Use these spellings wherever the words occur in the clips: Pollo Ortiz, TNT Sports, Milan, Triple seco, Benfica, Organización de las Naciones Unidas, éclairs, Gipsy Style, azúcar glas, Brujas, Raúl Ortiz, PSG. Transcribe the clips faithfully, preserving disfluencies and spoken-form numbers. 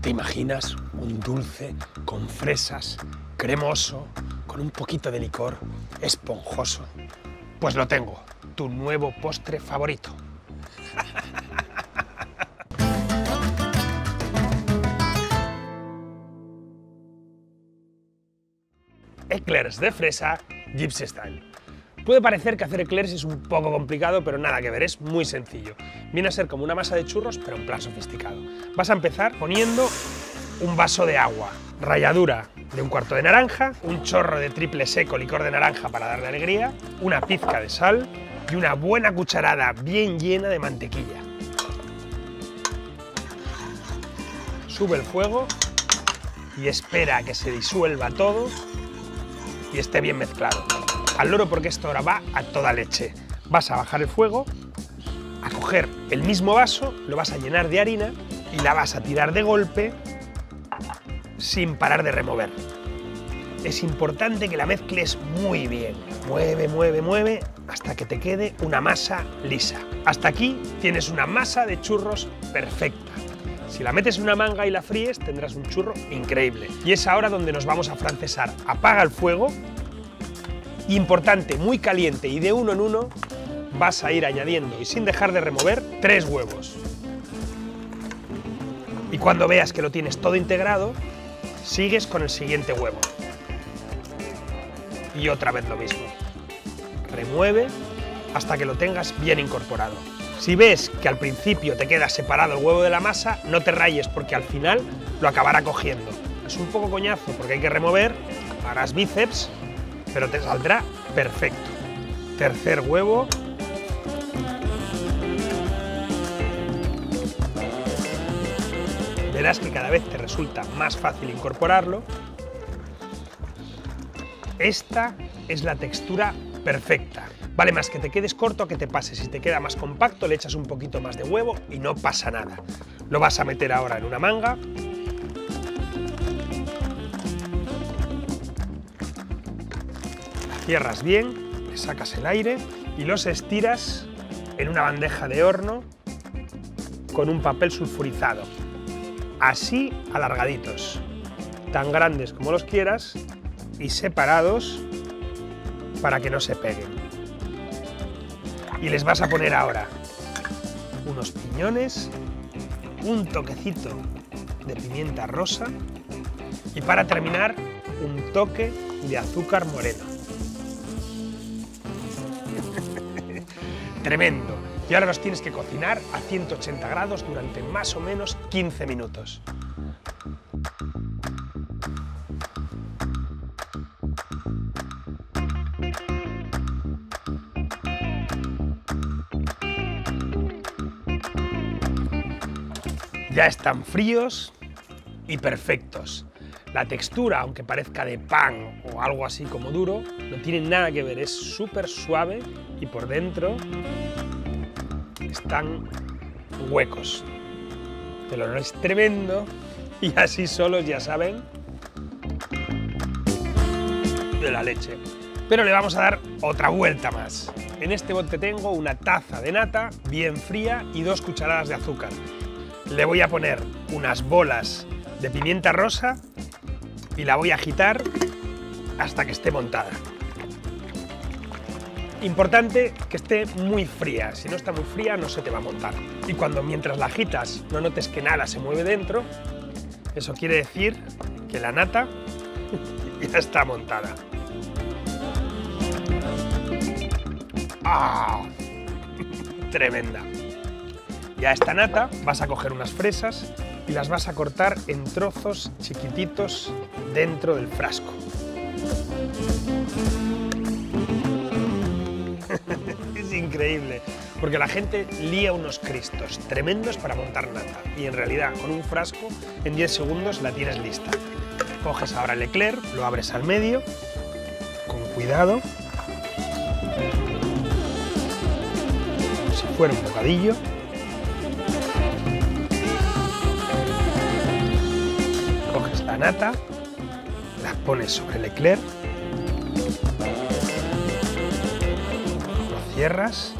¿Te imaginas un dulce con fresas, cremoso, con un poquito de licor, esponjoso? Pues lo tengo, tu nuevo postre favorito. Éclairs de fresa, Gipsy Style. Puede parecer que hacer éclairs es un poco complicado, pero nada que ver, es muy sencillo. Viene a ser como una masa de churros, pero en plan sofisticado. Vas a empezar poniendo un vaso de agua, ralladura de un cuarto de naranja, un chorro de triple seco, licor de naranja para darle alegría, una pizca de sal y una buena cucharada bien llena de mantequilla. Sube el fuego y espera a que se disuelva todo y esté bien mezclado. Al loro, porque esto ahora va a toda leche. Vas a bajar el fuego, a coger el mismo vaso, lo vas a llenar de harina y la vas a tirar de golpe sin parar de remover. Es importante que la mezcles muy bien. Mueve, mueve, mueve hasta que te quede una masa lisa. Hasta aquí tienes una masa de churros perfecta. Si la metes en una manga y la fríes, tendrás un churro increíble. Y es ahora donde nos vamos a francesar. Apaga el fuego. Importante, muy caliente y de uno en uno, vas a ir añadiendo y sin dejar de remover, tres huevos. Y cuando veas que lo tienes todo integrado, sigues con el siguiente huevo. Y otra vez lo mismo. Remueve hasta que lo tengas bien incorporado. Si ves que al principio te queda separado el huevo de la masa, no te rayes porque al final lo acabará cogiendo. Es un poco coñazo porque hay que remover, harás bíceps, pero te saldrá perfecto. Tercer huevo. Verás que cada vez te resulta más fácil incorporarlo. Esta es la textura perfecta. Vale más que te quedes corto, que te pases. Si te queda más compacto, le echas un poquito más de huevo y no pasa nada. Lo vas a meter ahora en una manga. Cierras bien, le sacas el aire y los estiras en una bandeja de horno con un papel sulfurizado. Así alargaditos, tan grandes como los quieras y separados para que no se peguen. Y les vas a poner ahora unos piñones, un toquecito de pimienta rosa y para terminar un toque de azúcar moreno. Tremendo. Y ahora los tienes que cocinar a ciento ochenta grados durante más o menos quince minutos. Ya están fríos y perfectos. La textura, aunque parezca de pan o algo así como duro, no tiene nada que ver, es súper suave y por dentro están huecos. El olor es tremendo y así solos ya saben de la leche. Pero le vamos a dar otra vuelta más. En este bote tengo una taza de nata bien fría y dos cucharadas de azúcar. Le voy a poner unas bolas de pimienta rosa y la voy a agitar hasta que esté montada. Importante que esté muy fría, si no está muy fría no se te va a montar. Y cuando mientras la agitas no notes que nada se mueve dentro, eso quiere decir que la nata ya está montada. ¡Ah! Tremenda. Y a esta nata vas a coger unas fresas y las vas a cortar en trozos chiquititos dentro del frasco. Es increíble, porque la gente lía unos cristos tremendos para montar nata y en realidad con un frasco en diez segundos la tienes lista. Coges ahora el éclair, lo abres al medio, con cuidado, como si fuera un bocadillo. Coges la nata, la pones sobre el éclair, lo cierras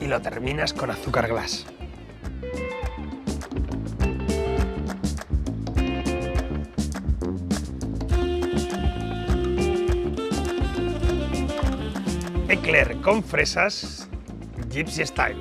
y lo terminas con azúcar glas. éclair con fresas, Gipsy Style.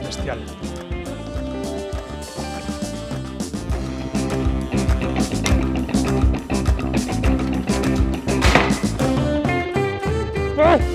Bestial. What?